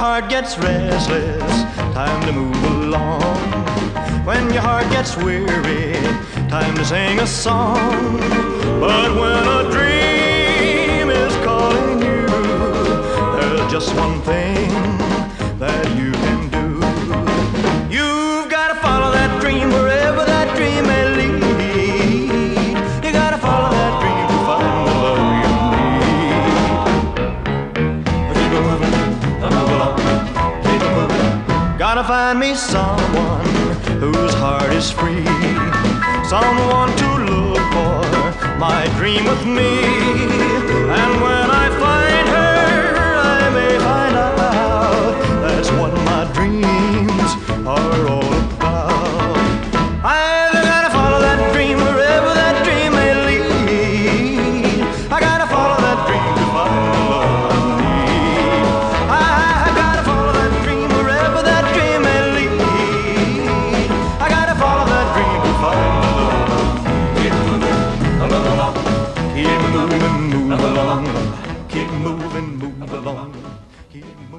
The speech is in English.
your heart gets restless, time to move along. When your heart gets weary, time to sing a song. But when a dream is calling you, there's just one thing that you can do. You've got to follow that dream wherever that dream may lead. You got to follow that dream to find the love you need. Gotta find me someone whose heart is free, someone to look for my dream with me. And when I find her, I may find out that's what my dreams are all about. I gotta follow that dream wherever that dream may lead. I gotta follow that dream to find the love I need. I gotta follow that dream wherever that dream may lead. Keep moving, move along.